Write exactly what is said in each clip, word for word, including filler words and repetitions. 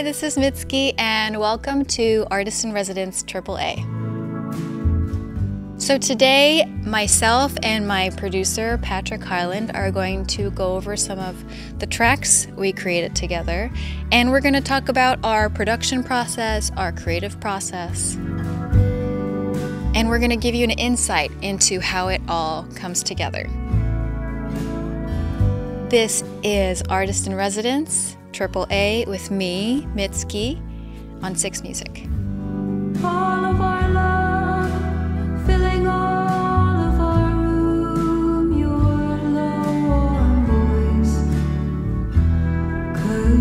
Hi, this is Mitski, and welcome to Artist in Residence triple A. So today, myself and my producer, Patrick Hyland, are going to go over some of the tracks we created together, and we're going to talk about our production process, our creative process, and we're going to give you an insight into how it all comes together. This is Artist in Residence triple A with me, Mitski, on Six Music. All of our love, filling all of our room, your low voice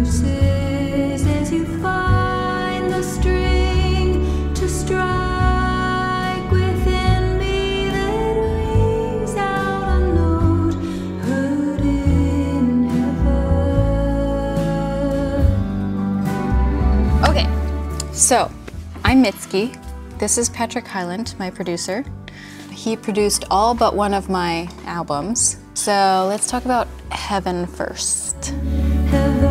curses as you find the string to strike within me that rings out a note heard in heaven. Okay. So, I'm Mitski. This is Patrick Hyland, my producer. He produced all but one of my albums. So let's talk about Heaven first. Heaven,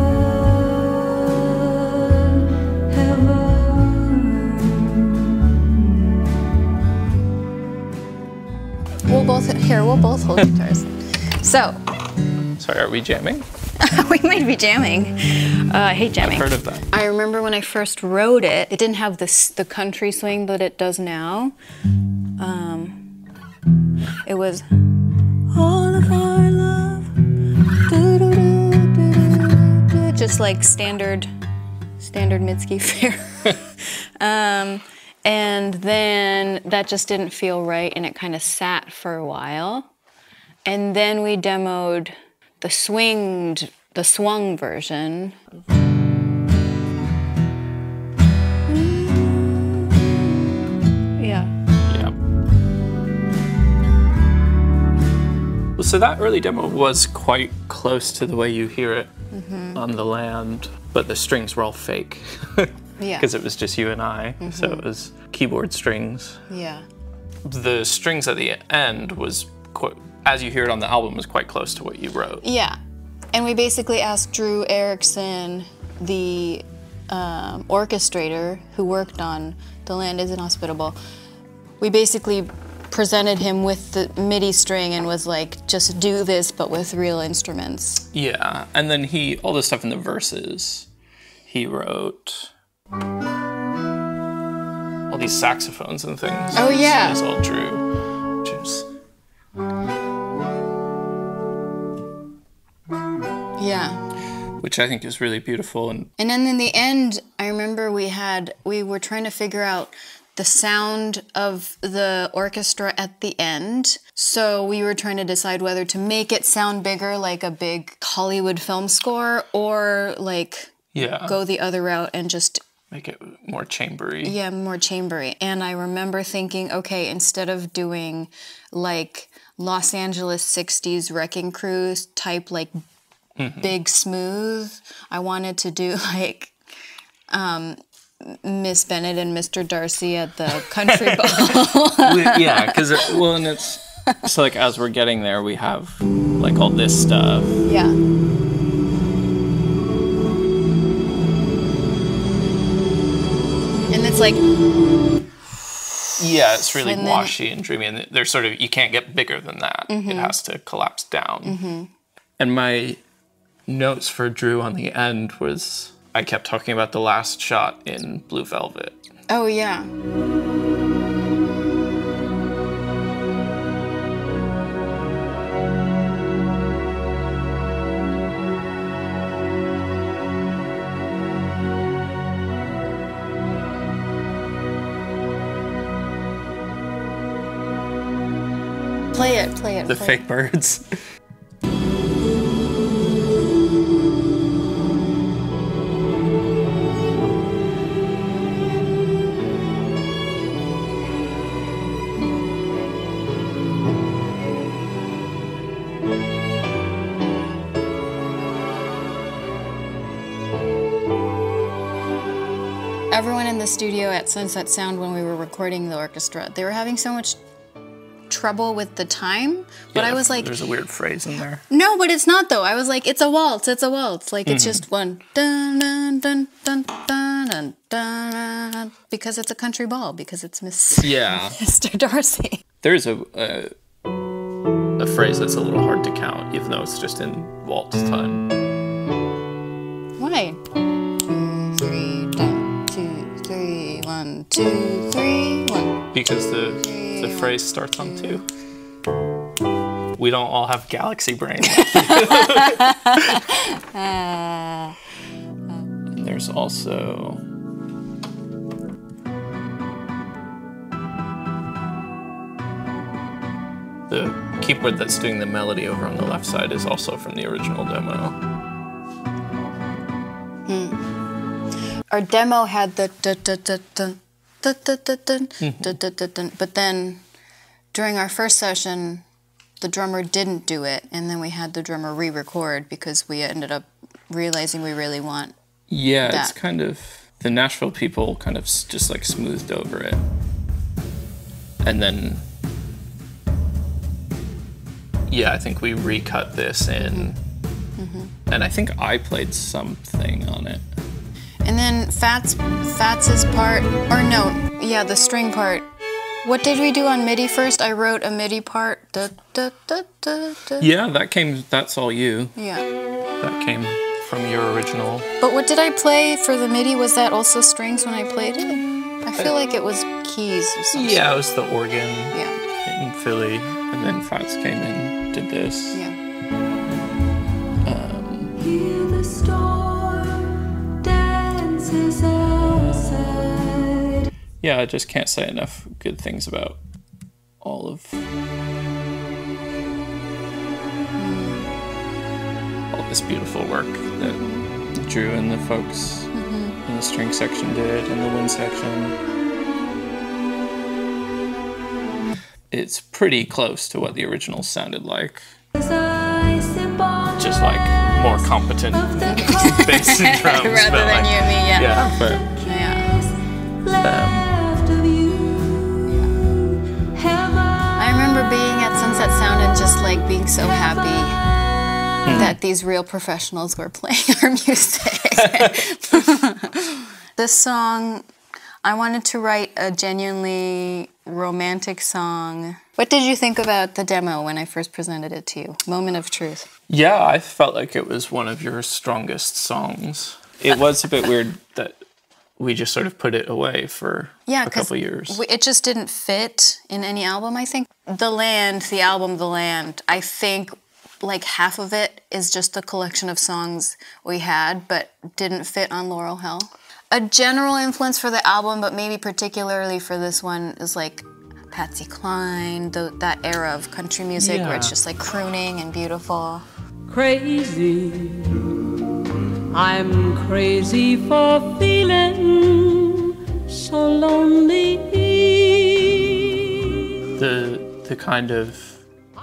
heaven. We'll both, here, we'll both hold guitars. So. Sorry, are we jamming? We might be jamming. Uh, I hate jamming. I've heard of that. I remember when I first wrote it, it didn't have this, the country swing that it does now. Um, it was all of our love, doo -doo -doo, doo -doo -doo, just like standard, standard Mitski fare. um, and then that just didn't feel right, and it kind of sat for a while. And then we demoed the swinged, the swung version. Yeah. Yeah. Well, so that early demo was quite close to the way you hear it mm-hmm. on the land, but the strings were all fake. Yeah. Because it was just you and I, mm-hmm. so it was keyboard strings. Yeah. The strings at the end was quite, as you hear it on the album, is quite close to what you wrote. Yeah, and we basically asked Drew Erickson, the um, orchestrator who worked on The Land Is Inhospitable, we basically presented him with the MIDI string and was like, just do this, but with real instruments. Yeah, and then he, all the stuff in the verses, he wrote all these saxophones and things. Oh yeah. It's all Drew. Cheers. Yeah. Which I think is really beautiful. And, and then in the end, I remember we had, we were trying to figure out the sound of the orchestra at the end. So we were trying to decide whether to make it sound bigger, like a big Hollywood film score, or like yeah. go the other route and just make it more chambery. Yeah, more chambery. And I remember thinking, okay, instead of doing like Los Angeles sixties Wrecking Crew type, like mm-hmm. big smooth, I wanted to do like um, Miss Bennett and Mister Darcy at the country ball. Yeah, because well, and it's so like as we're getting there, we have like all this stuff. Yeah. And it's like. Yeah, it's really and washy then, and dreamy, and they're sort of you can't get bigger than that. Mm-hmm. It has to collapse down. Mm-hmm. And my notes for Drew on the end was I kept talking about the last shot in Blue Velvet. Oh yeah. Play it, play it. The play fake it. Birds. Everyone in the studio at Sunset Sound when we were recording the orchestra, they were having so much trouble with the time, but yeah, I was like, there's a weird phrase in there. No, but it's not though. I was like, it's a waltz, it's a waltz. Like mm-hmm. it's just one dun dun dun dun dun dun dun because it's a country ball, because it's Miss yeah. Mister Darcy. There's a uh, a phrase that's a little hard to count, even though it's just in waltz time. Why? Two, three, dun, two, three, one, two, three, one. Because the the phrase starts on two. We don't all have galaxy brain. uh, There's also. The keyboard that's doing the melody over on the left side is also from the original demo. Mm. Our demo had the da da da da da da da da da da da, but then during our first session, the drummer didn't do it, and then we had the drummer re-record because we ended up realizing we really want. Yeah, that. It's kind of the Nashville people kind of just like smoothed over it, and then. Yeah, I think we recut this in, mm-hmm. and I think I played something on it. And then Fats, Fats's part, or no, yeah, the string part. What did we do on MIDI first? I wrote a MIDI part. Da, da, da, da, da. Yeah, that came. That's all you. Yeah. That came from your original. But what did I play for the MIDI? Was that also strings when I played it? I feel I, like it was keys or something. Yeah, it was the organ. Yeah. In Philly, and then Fats came in. Did this. Yeah. Um, Hear the storm dances outside. Yeah, I just can't say enough good things about all of all this beautiful work that Drew and the folks mm-hmm. in the string section did and the wind section. It's pretty close to what the original sounded like. Just like more competent bass and drums. Rather but than like, you and me, yeah. Yeah, but, yeah. Um, yeah. I remember being at Sunset Sound and just like being so happy mm-hmm. that these real professionals were playing our music. This song, I wanted to write a genuinely romantic song. What did you think about the demo when I first presented it to you? Moment of Truth. Yeah, I felt like it was one of your strongest songs. It was a bit weird that we just sort of put it away for yeah, a couple years. We, it just didn't fit in any album, I think. The Land, the album The Land, I think like half of it is just a collection of songs we had but didn't fit on Laurel Hill. A general influence for the album, but maybe particularly for this one, is like Patsy Cline, the, that era of country music yeah. where it's just like crooning and beautiful. Crazy, I'm crazy for feeling so lonely. The, the kind of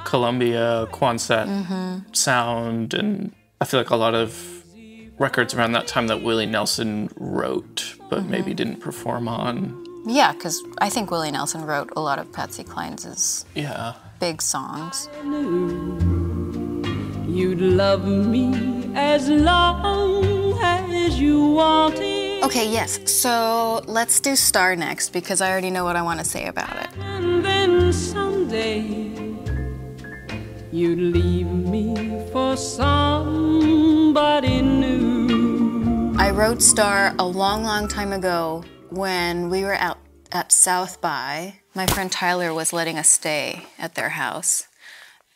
Columbia, Quonset mm-hmm. sound, and I feel like a lot of records around that time that Willie Nelson wrote, but mm-hmm. maybe didn't perform on. Yeah, because I think Willie Nelson wrote a lot of Patsy Cline's yeah. big songs. I knew you'd love me as long as you wanted. Okay, yes, so let's do Star next, because I already know what I want to say about it. And then someday you'd leave me for somebody new. I wrote Star a long, long time ago when we were out at South by. My friend Tyler was letting us stay at their house.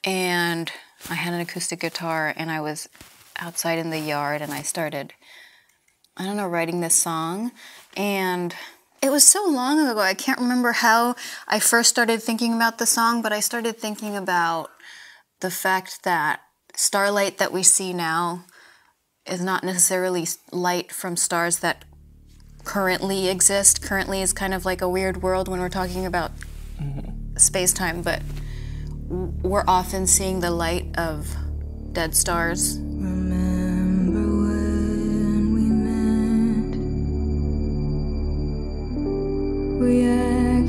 And I had an acoustic guitar and I was outside in the yard and I started, I don't know, writing this song. And it was so long ago, I can't remember how I first started thinking about the song, but I started thinking about the fact that starlight that we see now is not necessarily light from stars that currently exist. Currently is kind of like a weird world when we're talking about mm-hmm. space-time, but we're often seeing the light of dead stars. Remember when we met, we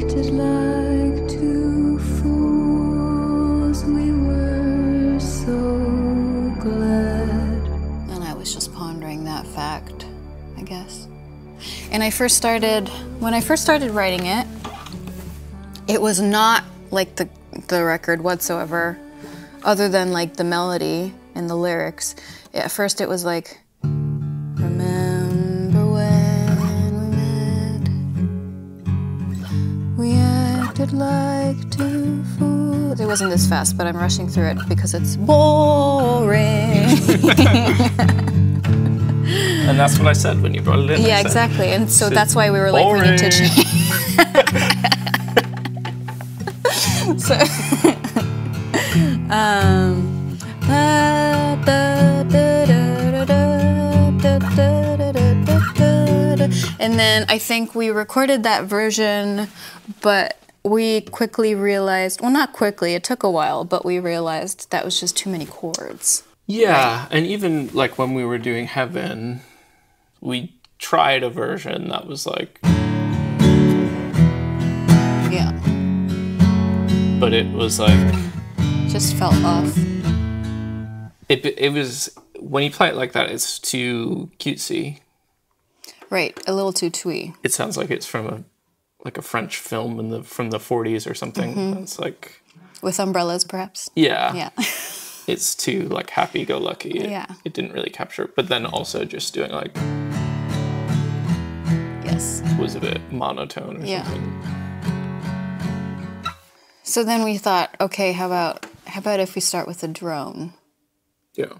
acted like two fools. that fact, I guess. And I first started, when I first started writing it, it was not like the, the record whatsoever, other than like the melody and the lyrics. At first it was like, remember when we met, we acted like two fools. It wasn't this fast, but I'm rushing through it because it's boring. And that's what I said when you brought it in. Yeah, exactly. And so that's why we were like, we need to change. So, um, and then I think we recorded that version, but we quickly realized, well, not quickly, it took a while, but we realized that was just too many chords. Yeah, right? And even like when we were doing Heaven, we tried a version that was like, yeah, but it was like, just felt off. It it was, when you play it like that, it's too cutesy, right? A little too twee. It sounds like it's from a like a French film in the from the forties or something. Mm-hmm. It's like with umbrellas, perhaps. Yeah. Yeah. It's too like happy-go-lucky. It, yeah. It didn't really capture it. But then also just doing like, yes, was a bit monotone or yeah. something. So then we thought, okay, how about how about if we start with a drone? Yeah.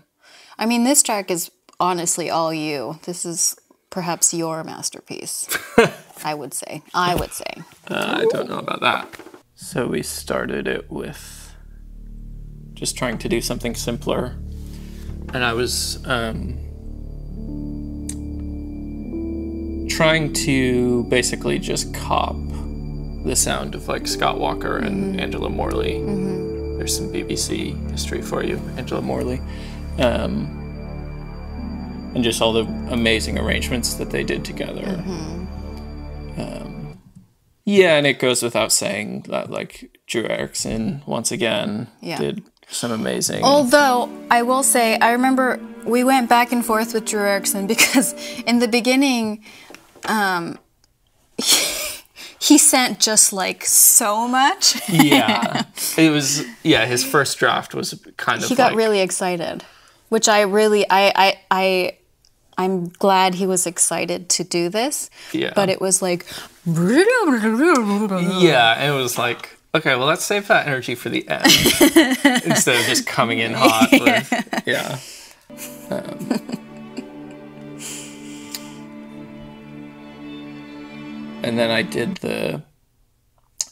I mean, this track is honestly all you. This is perhaps your masterpiece. I would say. I would say. Uh, I don't know about that. So we started it with just trying to do something simpler. And I was um, trying to basically just cop the sound of like Scott Walker and mm-hmm. Angela Morley. Mm-hmm. There's some B B C history for you, Angela Morley. Um, and just all the amazing arrangements that they did together. Mm-hmm. um, yeah, and it goes without saying that like Drew Erickson, once again, yeah. did some amazing. Although, I will say, I remember we went back and forth with Drew Erickson because in the beginning, um, he, he sent just like so much. Yeah, it was, yeah, his first draft was kind of He got like, really excited, which I really, I, I, I, I'm glad he was excited to do this. Yeah. But it was like. Yeah, it was like, okay, well, let's save that energy for the end instead of just coming in hot. Yeah. With, yeah. Um, and then I did the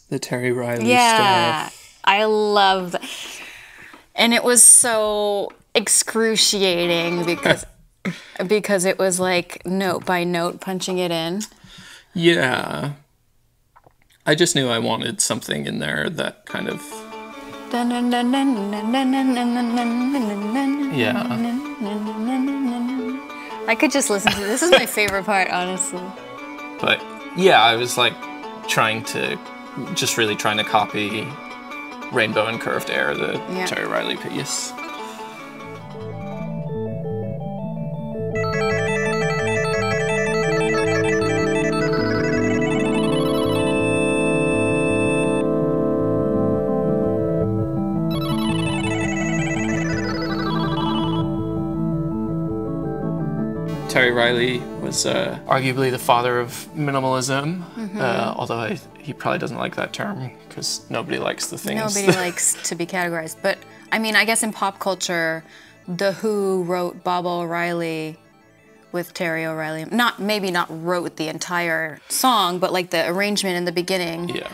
the Terry Riley yeah, stuff. Yeah, I love that. And it was so excruciating because because it was like note by note punching it in. Yeah. I just knew I wanted something in there that kind of, yeah. I could just listen to this. This is my favorite part, honestly. But yeah, I was like trying to, just really trying to copy Rainbow and Curved Air, the yeah. Terry Riley piece. Terry Riley was uh, arguably the father of minimalism, mm-hmm. uh, although I, he probably doesn't like that term because nobody likes the things. Nobody that... likes to be categorized. But I mean, I guess in pop culture, The Who wrote Bob O'Reilly with Terry O'Reilly. Not maybe not wrote the entire song, but like the arrangement in the beginning. Yeah.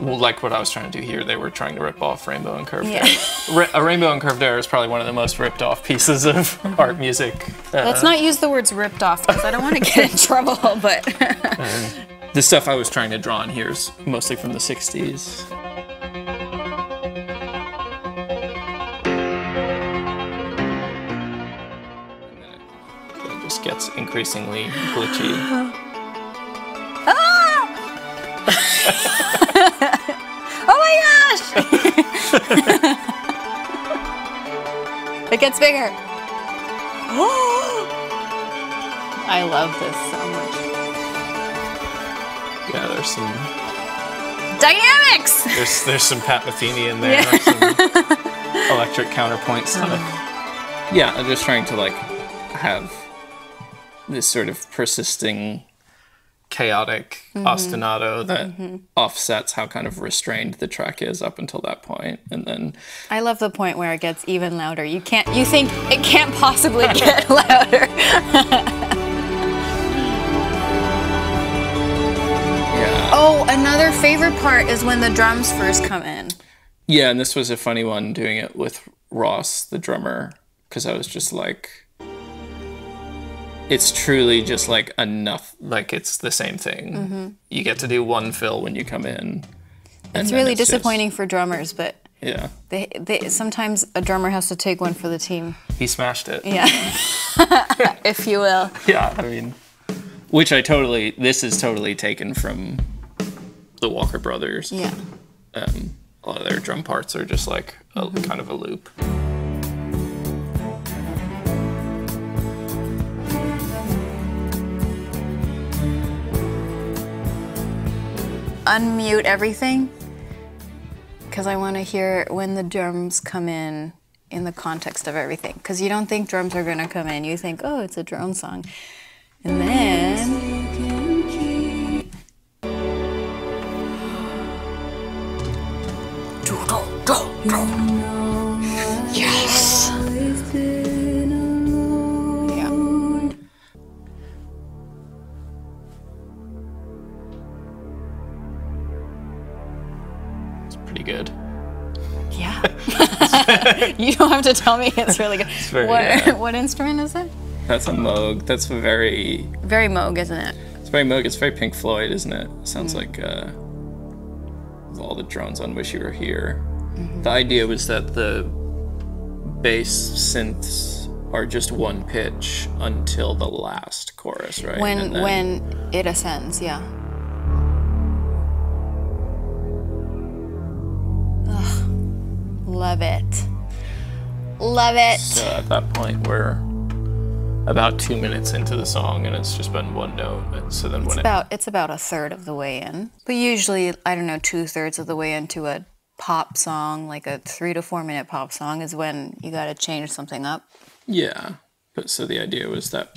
Well, like what I was trying to do here, they were trying to rip off Rainbow and Curved yeah. Air. Ra a Rainbow and Curved Air is probably one of the most ripped off pieces of mm-hmm. art music. Uh, Let's not use the words ripped off because I don't want to get in trouble, but... uh, the stuff I was trying to draw on here is mostly from the sixties. It just gets increasingly glitchy. Ah! Oh my gosh! It gets bigger. Oh! I love this so much. Yeah, there's some dynamics. There's there's some Pat Metheny in there. Yeah. Some electric counterpoint stuff. Um, yeah, I'm just trying to like have this sort of persisting, chaotic mm-hmm. ostinato that mm-hmm. offsets how kind of restrained the track is up until that point. And then I love the point where it gets even louder. You can't you think it can't possibly get louder. Yeah. Oh, another favorite part is when the drums first come in. Yeah, and this was a funny one doing it with Ross, the drummer, because I was just like, it's truly just like enough, like it's the same thing. Mm-hmm. You get to do one fill when you come in. It's really it's disappointing just, for drummers, but yeah, they, they, sometimes a drummer has to take one for the team. He smashed it. Yeah, if you will. Yeah, I mean, which I totally, this is totally taken from the Walker Brothers. Yeah. Um, a lot of their drum parts are just like a, mm-hmm. kind of a loop. Unmute everything because I want to hear when the drums come in in the context of everything, because you don't think drums are going to come in. You think, oh, it's a drone song. And then yes. Good. Yeah. You don't have to tell me, it's really good. It's very, what, yeah. What instrument is it? That's a Moog. That's very... Very Moog, isn't it? It's very Moog. It's very Pink Floyd, isn't it? It sounds mm. like uh, all the drones on Wish You Were Here. Mm-hmm. The idea was that the bass synths are just one pitch until the last chorus, right? When, and then... when it ascends, yeah. Love it. Love it. So at that point, we're about two minutes into the song, and it's just been one note. And so then it's when about, it... It's about a third of the way in. But usually, I don't know, two-thirds of the way into a pop song, like a three to four-minute pop song, is when you got to change something up. Yeah. But so the idea was that...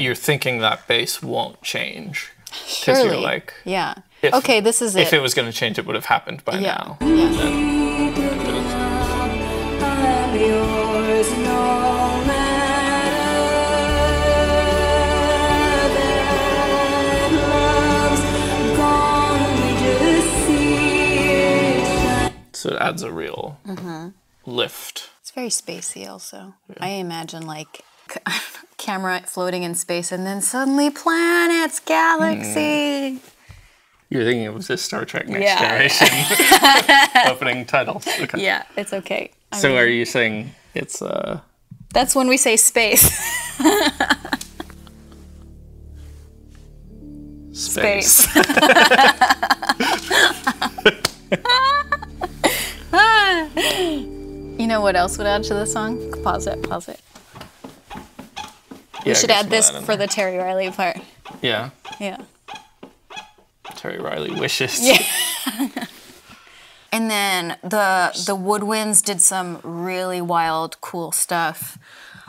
You're thinking that bass won't change. Because you're like... Yeah. If, okay, this is it. If it was going to change, it would have happened by yeah. now. Yeah. So it adds a real mm-hmm. lift. It's very spacey also. Yeah. I imagine like... camera floating in space and then suddenly planets, galaxy. Mm. You're thinking it was this Star Trek Next yeah. Generation opening title. Okay. Yeah, it's okay. I so mean, are you saying it's... Uh... That's when we say space. Space. Space. You know what else would add to the song? Pause it, pause it. We yeah, should add this for there. the Terry Riley part. Yeah. Yeah. Terry Riley wishes. Yeah. And then the the woodwinds did some really wild, cool stuff.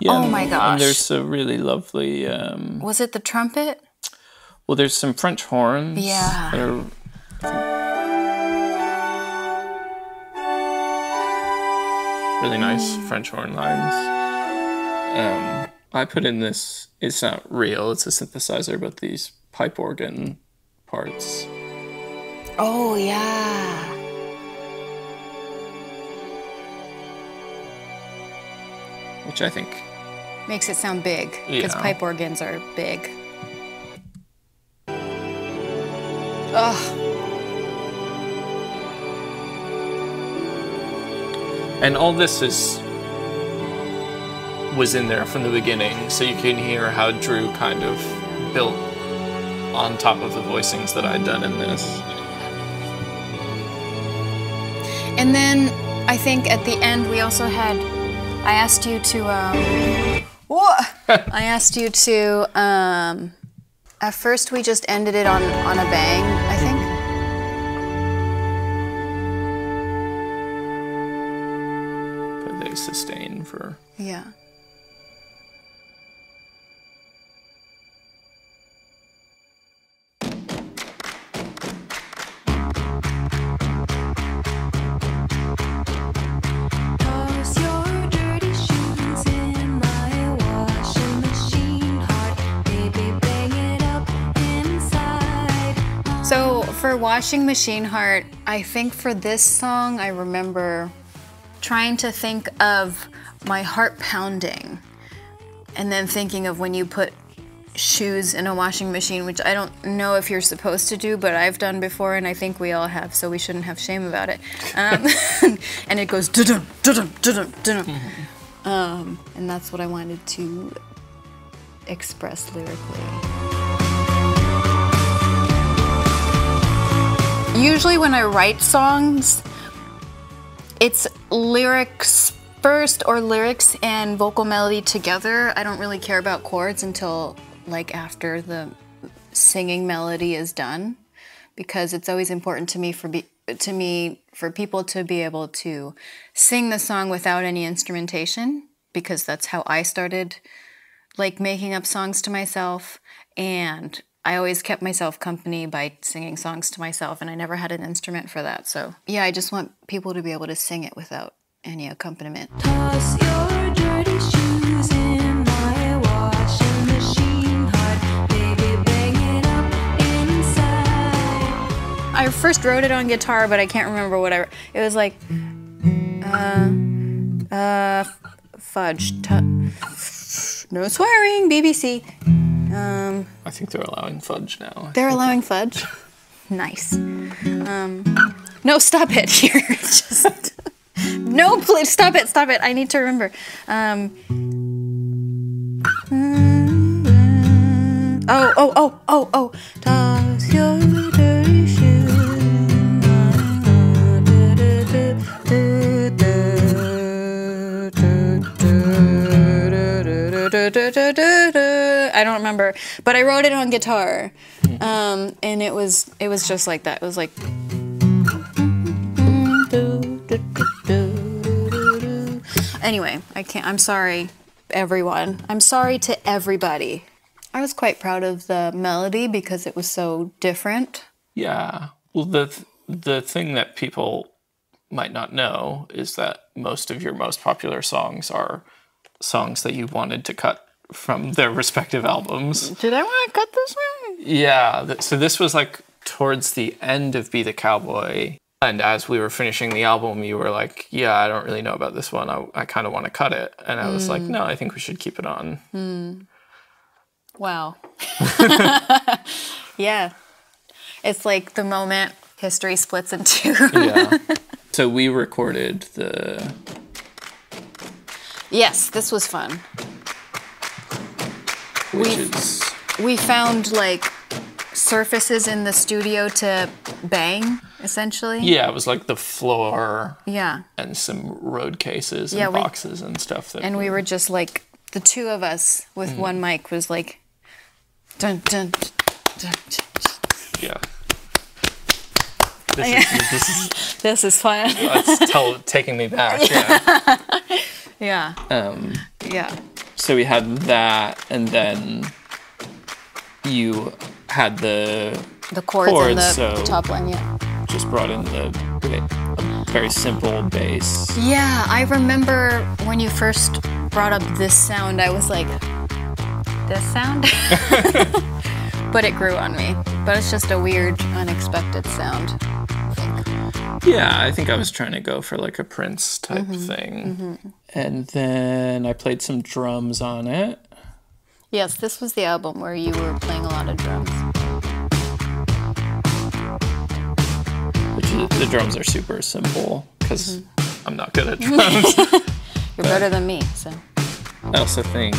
Yeah, oh my gosh. And there's a really lovely... Um, was it the trumpet? Well, there's some French horns. Yeah. That are, I think, really nice French horn lines. Um... I put in this, it's not real, it's a synthesizer, but these pipe organ parts. Oh, yeah. Which I think... makes it sound big, because yeah. pipe organs are big. Ugh. And all this is... was in there from the beginning, so you can hear how Drew kind of built on top of the voicings that I'd done in this. And then I think at the end we also had, I asked you to, um, I asked you to, um, at first we just ended it on, on a bang, I think. Sustain for yeah. So for Washing Machine Heart, I think for this song, I remember trying to think of my heart pounding and then thinking of when you put shoes in a washing machine, which I don't know if you're supposed to do, but I've done before and I think we all have, so we shouldn't have shame about it. Um, and it goes dun-dun, dun-dun, dun-dun, dun-dun. Mm-hmm. um, and that's what I wanted to express lyrically. Usually when I write songs, it's lyrics first or lyrics and vocal melody together. I don't really care about chords until like after the singing melody is done, because it's always important to me for be, to me for people to be able to sing the song without any instrumentation, because that's how I started like making up songs to myself, and I always kept myself company by singing songs to myself, and I never had an instrument for that. So yeah, I just want people to be able to sing it without any accompaniment. Toss your dirty shoes in my washing machine heart, baby, bang it up inside. I first wrote it on guitar, but I can't remember what I wrote. It was like, uh, uh, fudge, t no swearing, B B C. Um, I think they're allowing fudge now. They're allowing fudge? Nice. Um, no, stop it here. Just, no, please, stop it, stop it. I need to remember. Um, oh, oh, oh, oh, oh. Toss your dirty shoes. I don't remember, but I wrote it on guitar, um, and it was it was just like that. It was like, anyway, I can't. I'm sorry, everyone. I'm sorry to everybody. I was quite proud of the melody because it was so different. Yeah. Well, the the thing that people might not know is that most of your most popular songs are songs that you wanted to cut from their respective albums. Did I want to cut this one? Yeah, th so this was like towards the end of Be the Cowboy, and as we were finishing the album, you were like, yeah, I don't really know about this one. I, I kind of want to cut it. And I was mm. like, no, I think we should keep it on. Mm. Wow. Yeah. It's like the moment history splits in two. Yeah. So we recorded the... Yes, this was fun. We, is... we found like surfaces in the studio to bang, essentially. Yeah, it was like the floor. Yeah. And some road cases and yeah, boxes we... and stuff. That and were... we were just like, the two of us with mm-hmm. one mic was like, dun, dun, dun, dun, dun. Yeah. This, oh, yeah. Is, this, is... this is fun. That's tell, taking me back, yeah. Yeah. Yeah. Um, yeah. So we had that, and then you had the the chords, chords and the, so the top line, yeah. Just brought in the very simple bass. Yeah, I remember when you first brought up this sound, I was like, this sound? But it grew on me. But it's just a weird, unexpected sound, I think. Yeah, I think I was trying to go for like a Prince type mm-hmm. thing. Mm-hmm. And then I played some drums on it. Yes, this was the album where you were playing a lot of drums. Which is, the drums are super simple, because mm-hmm. I'm not good at drums. You're but better than me, so. I also think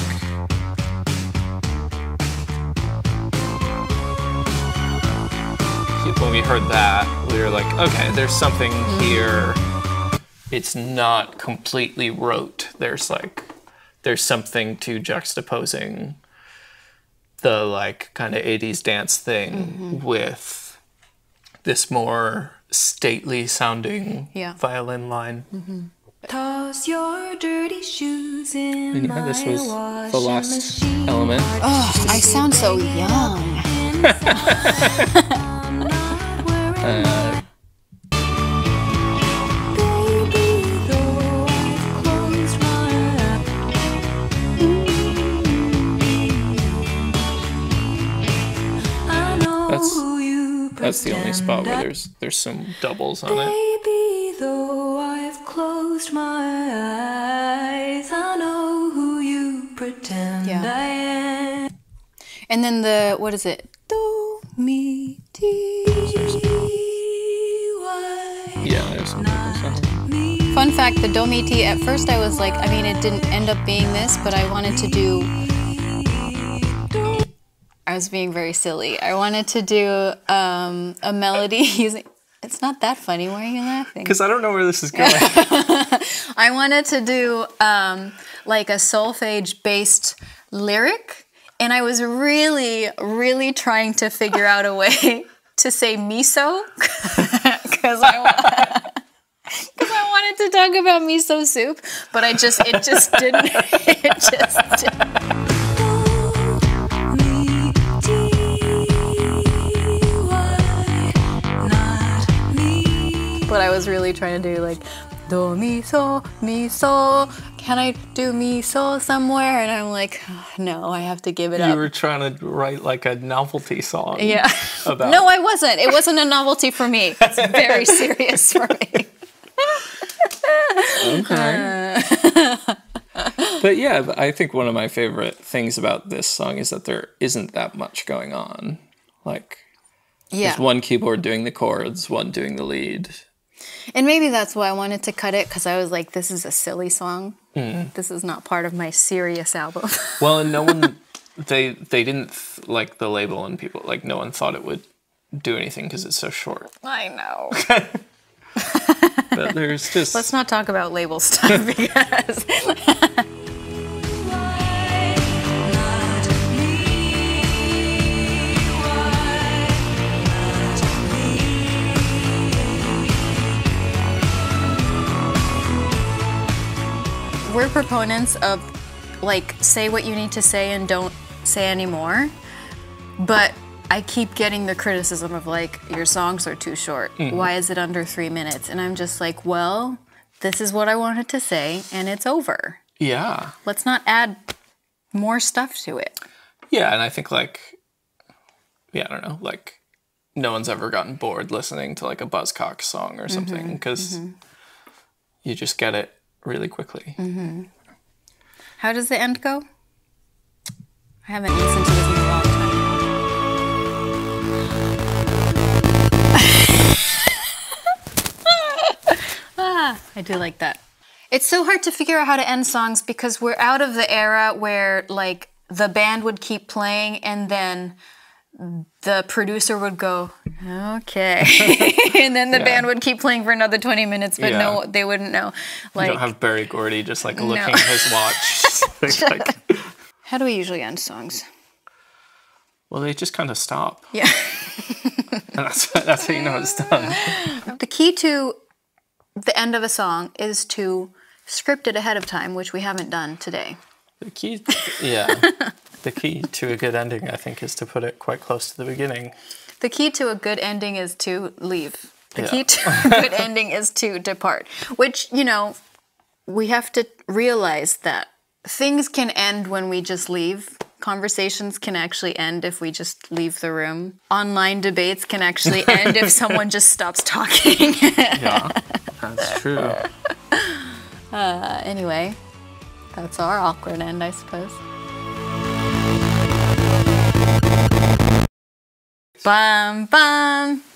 we heard that, we were like, okay, there's something here. It's not completely rote. There's like, there's something to juxtaposing the like kind of eighties dance thing mm-hmm. with this more stately sounding yeah. violin line. Mm-hmm. Toss your dirty shoes in and, yeah, this was the last element. Oh, I sound so young. uh, that's that's the only spot where there's there's some doubles on it. Though I've closed my eyes, I know who you pretend yeah. I am. And then the, what is it? Do, mi, ti, yeah, there's something like that. Fun fact, the do, mi, ti, at first I was like, I mean, it didn't end up being this, but I wanted to do, I was being very silly. I wanted to do um, a melody using, it's not that funny. Why are you laughing? Because I don't know where this is going. I wanted to do um, like a solfege-based lyric, and I was really, really trying to figure out a way to say miso, because I, I wanted to talk about miso soup, but I just, it just didn't, it just didn't. What I was really trying to do, like do mi so mi so. Can I do mi so somewhere? And I'm like, oh, no, I have to give it you up. You were trying to write like a novelty song. Yeah. About no, I wasn't. It wasn't a novelty for me. It's very serious for me. Okay. Uh, but yeah, I think one of my favorite things about this song is that there isn't that much going on. Like, yeah. there's one keyboard doing the chords, one doing the lead. And maybe that's why I wanted to cut it, because I was like, this is a silly song. Mm. This is not part of my serious album. Well, and no one, they they didn't, th like the label and people, like no one thought it would do anything because it's so short. I know. But there's just... Let's not talk about label stuff, because... We're proponents of, like, say what you need to say and don't say anymore. But I keep getting the criticism of, like, your songs are too short. Mm-hmm. Why is it under three minutes? And I'm just like, well, this is what I wanted to say, and it's over. Yeah. Let's not add more stuff to it. Yeah, and I think, like, yeah, I don't know, like, no one's ever gotten bored listening to, like, a Buzzcocks song or something, because mm-hmm, mm-hmm. you just get it really quickly. Mm-hmm. How does the end go? I haven't listened to this in a long time. Ah, I do like that. It's so hard to figure out how to end songs, because we're out of the era where like the band would keep playing and then the producer would go, okay, and then the yeah. band would keep playing for another twenty minutes, but yeah. no, they wouldn't know. Like, you don't have Barry Gordy just like looking no. at his watch. Like, how do we usually end songs? Well, they just kind of stop. Yeah. And that's, that's how you know it's done. The key to the end of a song is to script it ahead of time, which we haven't done today. The key, yeah. The key to a good ending, I think, is to put it quite close to the beginning. The key to a good ending is to leave. The yeah. key to a good ending is to depart, which, you know, we have to realize that things can end when we just leave. Conversations can actually end if we just leave the room. Online debates can actually end if someone just stops talking. Yeah, that's true. Uh, anyway, that's our awkward end, I suppose. Bum, bum.